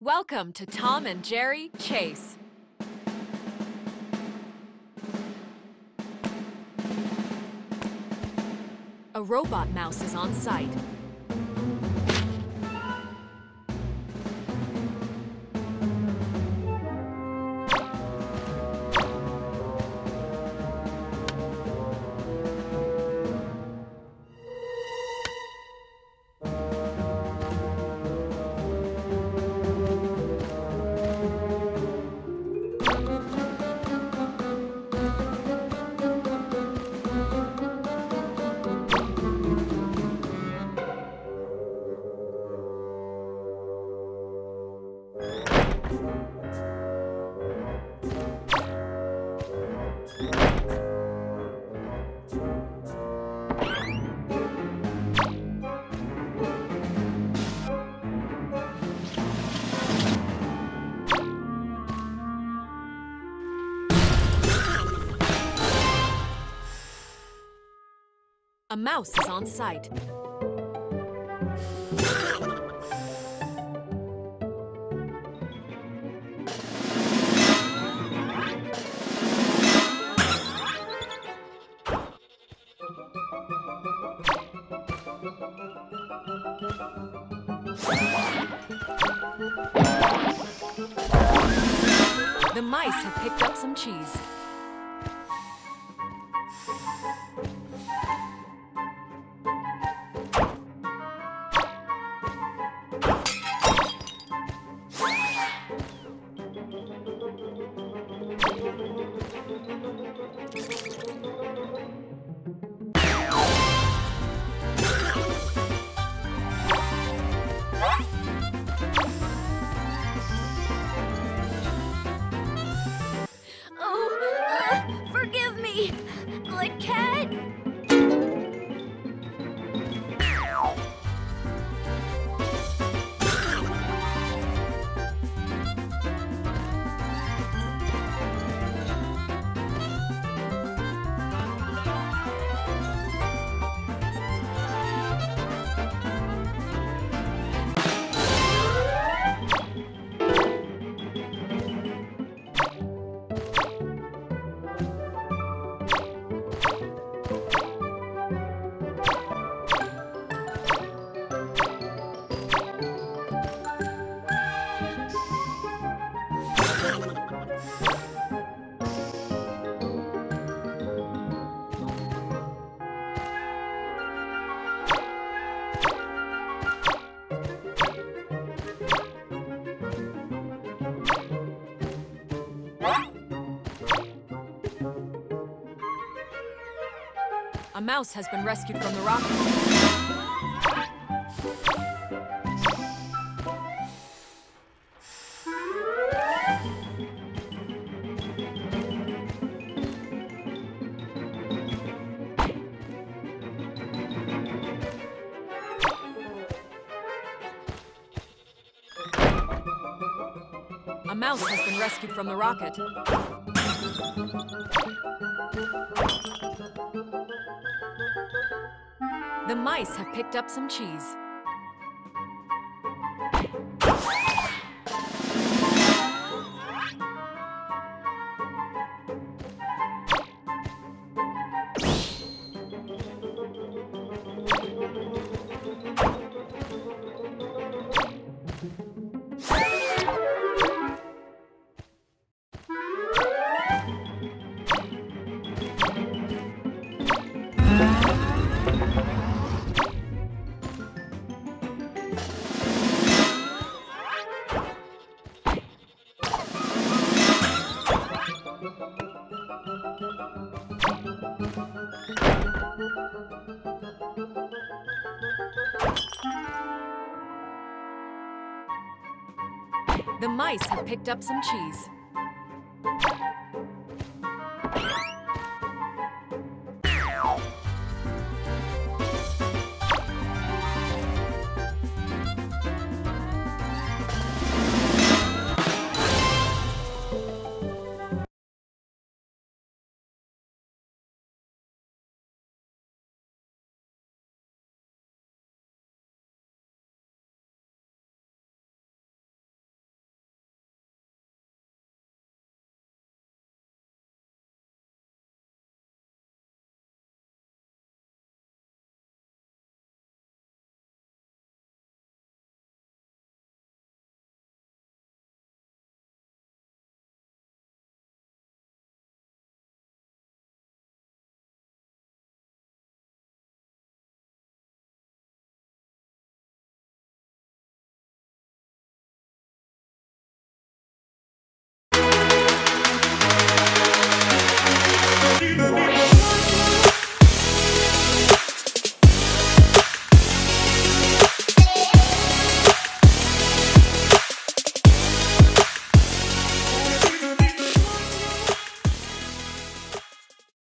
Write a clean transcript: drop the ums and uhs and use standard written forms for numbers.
Welcome to Tom and Jerry Chase. A robot mouse is on site. A mouse is on site. The mice have picked up some cheese. A mouse has been rescued from the rocket. A mouse has been rescued from the rocket. The mice have picked up some cheese. The mice have picked up some cheese.